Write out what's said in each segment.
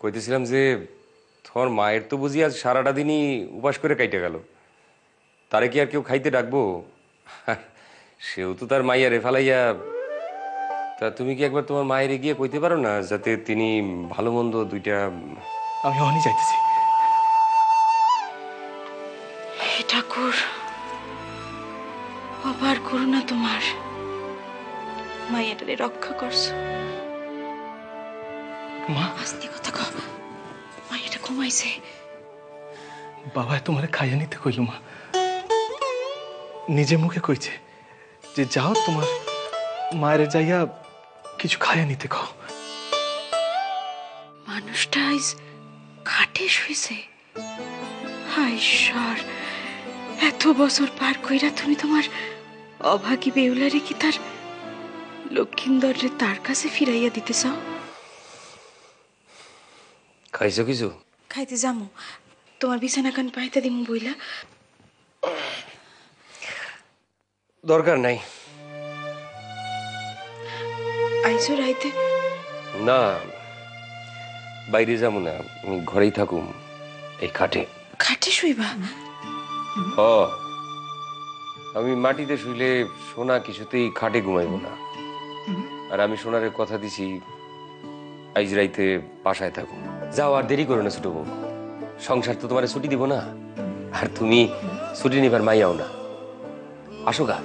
কইতেছিলাম যে তোর মায়ের তো বুঝি আজ সারাটা দিনই উপাস করে কাইটে গেল, তারে কি আর কেউ খাইতে ডাকবো? সেও তো তার মাইয়া রে ফালাইয়া। তা তুমি কি একবার তোমার মায়ের গিয়ে কইতে পারো না যাতে তিনি ভালো মন্দ দুইটা? আমি অনেক চাইতেছি। হে ঠাকুর, অপার করুণা তোমার, মায়ের রক্ষা করছো। মা আস্তে কথা কও, মায়েরটা ঘুমাইছে। বাবা তোমার খাইয়া নিতে কইল, মা নিজে মুখে কইছে যে যাও তোমার মায়ের যাইয়া কিছু খাইয়া নিতে কও। মানুষটা আজ খাটে শুয়েছে। হায় ঈশ্বর, এত বছর পার কইরা তুমি তোমার অভাগী বেউলারে কি তার লক্ষিন্দর রে তার কাছে ফিরাইয়া দিতে চাও? খাইছো কিছু? খাইতে যামু, তোমার বিছানা কান পাইতে দিমু বইলা। দরকার নাই। আইছো রাইতে? না বাইরে যাবো না, আমি ঘরেই থাকুম। এই খাটে খাটে শুইবা? ও আমি মাটিতে শুইলে সোনা কিছুতেই খাটে ঘুমাইবো না। আর আমি সোনারে কথা দিছি আজ রাইতে বাসায় থাকুম। যাও আর দেরি করো না ছোট বউ, সংসার তো তোমার ছুটি দিব না, আর তুমি ছুটি নিবার মাইয়াও না। আসো গা।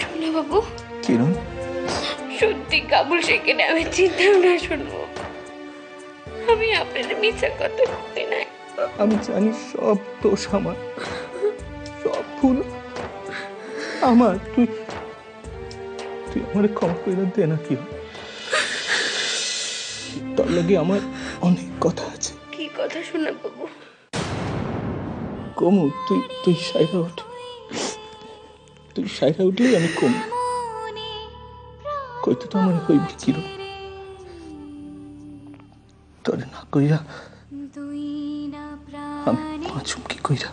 শুনে বাবু, সত্যি কাবুল সেখানে আমি চিন্তাও না শুনবো। আমি আপনাদের মিছা কথা শুনতে নাই। আমি জানি সব দোষ আমার, সব ভুল আমার। তুই তুই আমার ক্ষমা করে দে না কি? তোর লাগে আমার অনেক কথা আছে। কি কথা শুনে বাবু? কমু তুই তুই সাইরা উঠ, তুই সাইরা উঠলেই আমি কমু। কইতে তো আমার হইবি কিরো, তোর না কইরা আমি পাঁচুম কি কইরা?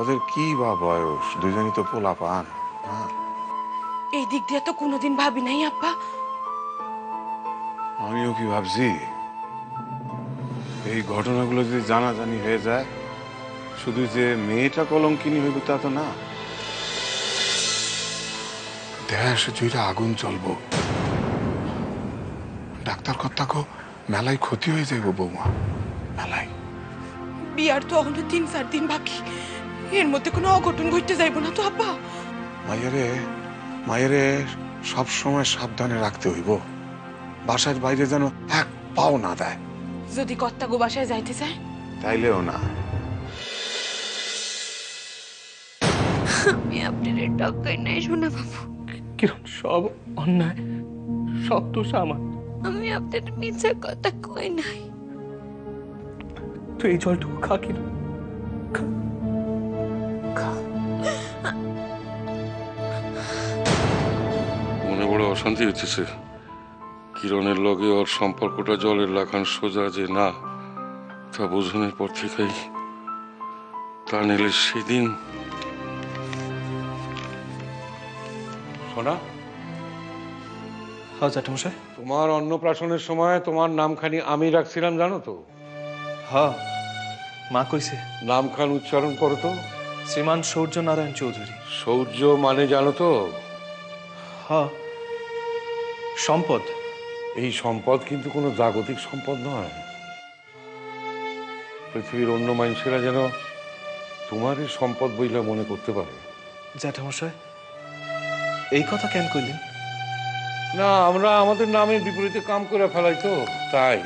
ওদের কি বা বয়স, দুজনই তো পোলা পান। এই দিক দিয়ে তো কোনোদিন ভাবি নাই আপা। আমিও কি ভাবছি, এই ঘটনাগুলো যদি জানাজানি হয়ে যায়, শুধু যে মেয়েটা কলঙ্কিনী হইব তা তো না, দেশ জুড়ে আগুন জ্বলবো। ডাক্তার কর্তাকে মেলায় ক্ষতি হয়ে যাইব বৌমা, মেলায়। বিয়ার তো এখনো ৩-৪ দিন বাকি, এর মধ্যে কোনো অঘটন ঘটতে যাইব না তো আপা? মায়েরে সব সময় সাবধানে রাখতে হইব, বাসার বাইরে যেন এক পাও না দেয়। যদি কর্তা গো বাসায় যাইতে চায় তাইলেও না। আমি আপনাদের টাকাই নাই শোনা বাবু। কিরণ সব অন্যায়, সব দোষ আমার। আমি আপনাদের মিছে কথা কই নাই। তুই এই জলটুকু খা কিরণ, খা। মনে বড় অশান্তি হচ্ছে। কিরণের লগে ওর সম্পর্কটা জলের লাগান সোজা যে না, তা বোঝানোর পর থেকেই তা নিলে সেদিন। সোনা তোমার অন্নপ্রাশনের সময় তোমার নামখানি আমি রাখছিলাম জানো তো? হ্যাঁ মা কইছে। নামখান উচ্চারণ করো তো। শ্রীমান সূর্য নারায়ণ চৌধুরী। সূর্য মানে জানো তো? হ্যাঁ, সম্পদ। এই সম্পদ কিন্তু কোনো জাগতিক সম্পদ নয়। পৃথিবীর অন্য মানুষেরা যেন তোমার সম্পদ বইলা মনে করতে পারে। জ্যাঠামশাই এই কথা কেন কইলেন? না, আমরা আমাদের নামের বিপরীতে কাম করে ফেলাই তো, তাই।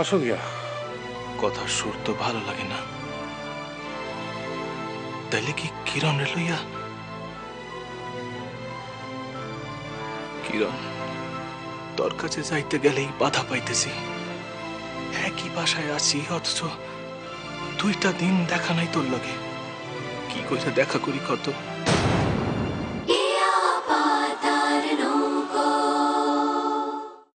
আসো গিয়া। কথা সুর তো ভালো লাগে না। তাইলে কি কিরণ লইয়া? কিরণ তোর কাছে যাইতে গেলেই বাধা পাইতেছি। একই বাসায় আছি, অথচ 2টা দিন দেখা নাই তোর লগে। কি কইরা দেখা করি কত?